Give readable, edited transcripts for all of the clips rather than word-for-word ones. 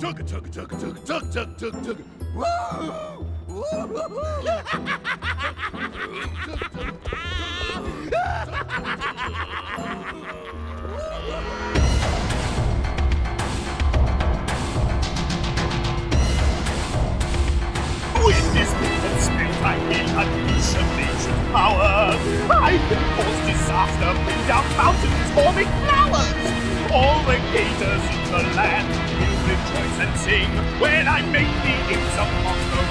Tugga. Woo! Woo! I will unleash amazing power. I will cause disaster, bring down mountains, forming flowers. All the gators in the land will rejoice and sing when I make the imps of Mongo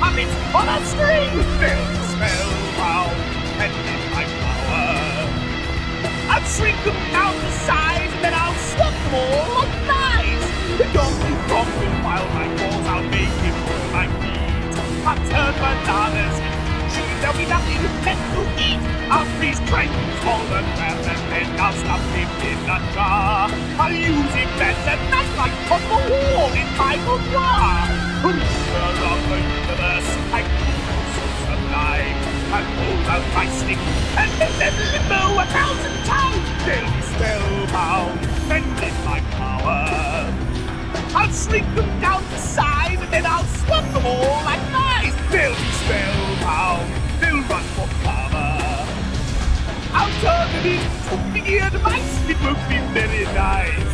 puppets on a string. They'll spell-bound and in my power. I'll shrink them down to size, then I'll stop them all on thighs. Donkey Kong will file my claws, I'll make him pull my feet. Upturned bananas, there'll be nothing left to eat. I'll freeze Triton's fallen wrath and then I'll stuff him in a jar. I'll use him as a nightlight on the wall in my boudoir. Ruler of the universe, I feel so sublime. I'll hold out my stick and let them limbo 1,000 times. They'll be spellbound and in my power. I'll shrink them down to size and then I'll swap them all like that. They'll be spellbound, they'll run for cover. I'll turn them into weird mice, it won't be very nice.